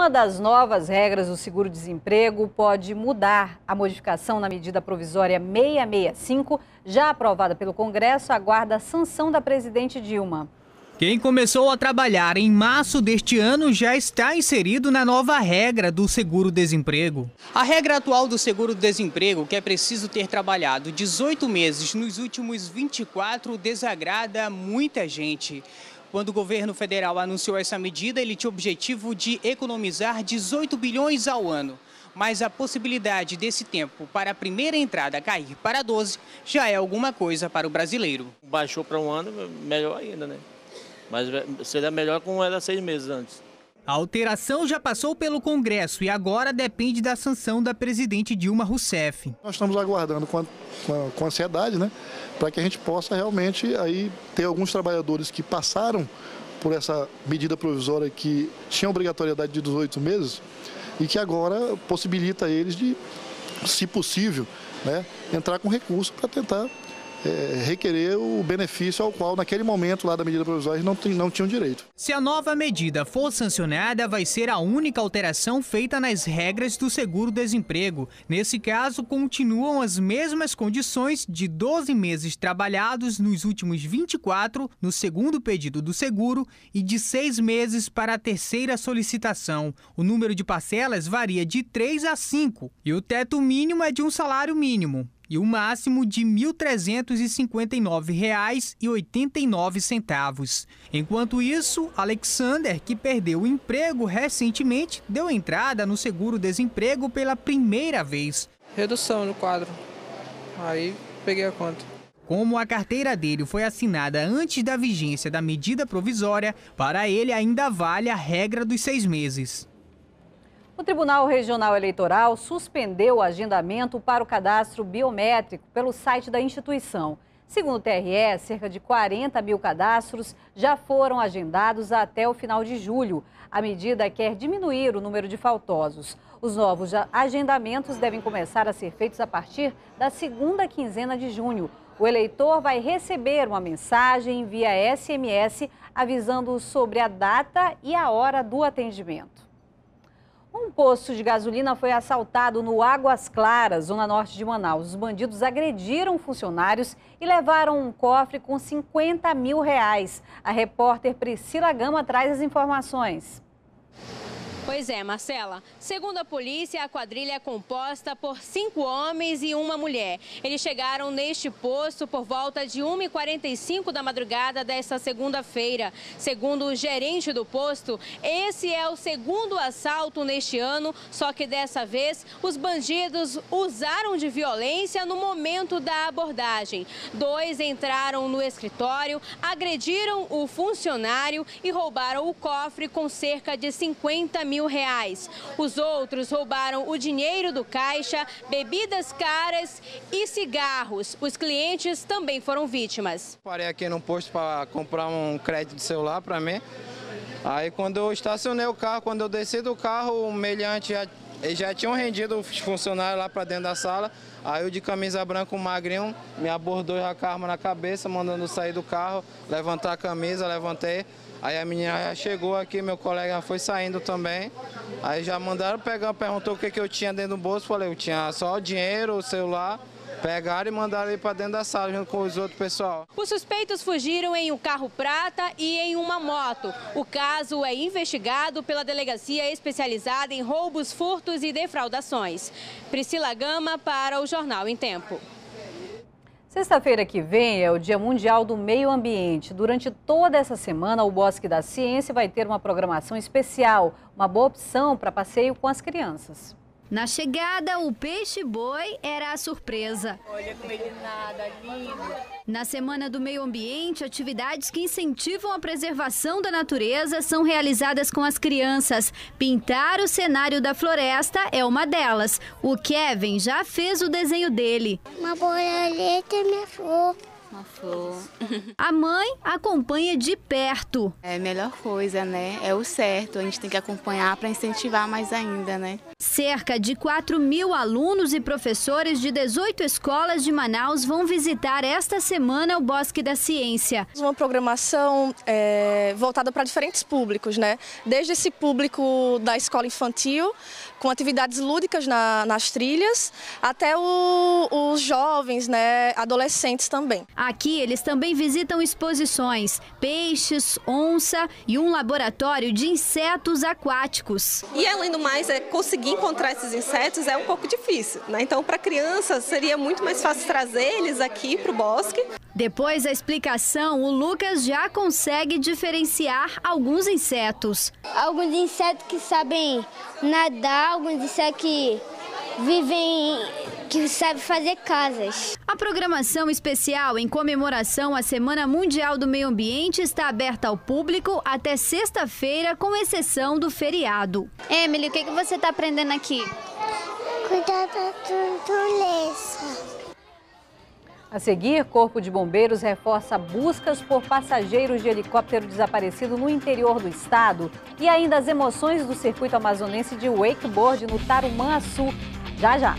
Uma das novas regras do seguro-desemprego pode mudar. A modificação na medida provisória 665, já aprovada pelo Congresso, aguarda a sanção da presidente Dilma. Quem começou a trabalhar em março deste ano já está inserido na nova regra do seguro-desemprego. A regra atual do seguro-desemprego, que é preciso ter trabalhado 18 meses nos últimos 24, desagrada muita gente. Quando o governo federal anunciou essa medida, ele tinha o objetivo de economizar 18 bilhões ao ano. Mas a possibilidade desse tempo para a primeira entrada cair para 12 já é alguma coisa para o brasileiro. Baixou para um ano, melhor ainda, né? Mas seria melhor como era 6 meses antes. A alteração já passou pelo Congresso e agora depende da sanção da presidente Dilma Rousseff. Nós estamos aguardando com ansiedade, né, para que a gente possa realmente aí ter alguns trabalhadores que passaram por essa medida provisória que tinha obrigatoriedade de 18 meses e que agora possibilita eles de, se possível, né, entrar com recurso para tentar requerer o benefício ao qual, naquele momento lá da medida provisória, não tinham direito. Se a nova medida for sancionada, vai ser a única alteração feita nas regras do seguro-desemprego. Nesse caso, continuam as mesmas condições de 12 meses trabalhados nos últimos 24, no segundo pedido do seguro, e de 6 meses para a terceira solicitação. O número de parcelas varia de 3 a 5 e o teto mínimo é de um salário mínimo e o máximo de R$ 1.359,89. Enquanto isso, Alexander, que perdeu o emprego recentemente, deu entrada no seguro-desemprego pela primeira vez. Redução no quadro. Aí peguei a conta. Como a carteira dele foi assinada antes da vigência da medida provisória, para ele ainda vale a regra dos 6 meses. O Tribunal Regional Eleitoral suspendeu o agendamento para o cadastro biométrico pelo site da instituição. Segundo o TRE, cerca de 40 mil cadastros já foram agendados até o final de julho. A medida quer diminuir o número de faltosos. Os novos agendamentos devem começar a ser feitos a partir da segunda quinzena de junho. O eleitor vai receber uma mensagem via SMS avisando sobre a data e a hora do atendimento. Um posto de gasolina foi assaltado no Águas Claras, zona norte de Manaus. Os bandidos agrediram funcionários e levaram um cofre com R$ 50 mil. A repórter Priscila Gama traz as informações. Pois é, Marcela. Segundo a polícia, a quadrilha é composta por 5 homens e uma mulher. Eles chegaram neste posto por volta de 1h45 da madrugada desta segunda-feira. Segundo o gerente do posto, esse é o segundo assalto neste ano, só que dessa vez os bandidos usaram de violência no momento da abordagem. 2 entraram no escritório, agrediram o funcionário e roubaram o cofre com cerca de R$ 50 mil. Os outros roubaram o dinheiro do caixa, bebidas caras e cigarros. Os clientes também foram vítimas. Parei aqui no posto para comprar um crédito de celular para mim. Aí quando eu estacionei o carro, quando eu desci do carro, o meliante já tinham rendido os funcionários lá para dentro da sala. Aí o de camisa branca, o magrinho, me abordou já com a arma na cabeça, mandando sair do carro, levantar a camisa, levantei. Aí a menina já chegou aqui, meu colega foi saindo também. Aí já mandaram pegar, perguntou o que eu tinha dentro do bolso. Falei, eu tinha só o dinheiro, o celular. Pegaram e mandaram ir para dentro da sala junto com os outros pessoal. Os suspeitos fugiram em um carro prata e em uma moto. O caso é investigado pela delegacia especializada em roubos, furtos e defraudações. Priscila Gama para o Jornal em Tempo. Sexta-feira que vem é o Dia Mundial do Meio Ambiente. Durante toda essa semana, o Bosque da Ciência vai ter uma programação especial, uma boa opção para passeio com as crianças. Na chegada, o peixe-boi era a surpresa. Olha como ele nada, lindo. Na Semana do Meio Ambiente, atividades que incentivam a preservação da natureza são realizadas com as crianças. Pintar o cenário da floresta é uma delas. O Kevin já fez o desenho dele. Uma borboleta, minha flor. Uma flor. A mãe acompanha de perto. É a melhor coisa, né? É o certo. A gente tem que acompanhar para incentivar mais ainda, né? Cerca de 4.000 alunos e professores de 18 escolas de Manaus vão visitar esta semana o Bosque da Ciência. Uma programação voltada para diferentes públicos, né? Desde esse público da escola infantil, com atividades lúdicas nas trilhas, até os jovens, né? Adolescentes também. Aqui eles também visitam exposições, peixes, onça e um laboratório de insetos aquáticos. E além do mais, conseguir encontrar esses insetos é um pouco difícil, né? Então para crianças seria muito mais fácil trazer eles aqui para o bosque. Depois da explicação, o Lucas já consegue diferenciar alguns insetos. Alguns insetos que sabem nadar, alguns insetos que vivem, que sabem fazer casas. A programação especial em comemoração à Semana Mundial do Meio Ambiente está aberta ao público até sexta-feira, com exceção do feriado. Emily, o que você está aprendendo aqui? Cuidar da natureza. A seguir, Corpo de Bombeiros reforça buscas por passageiros de helicóptero desaparecido no interior do estado e ainda as emoções do circuito amazonense de wakeboard no Tarumã Sul. Já, já!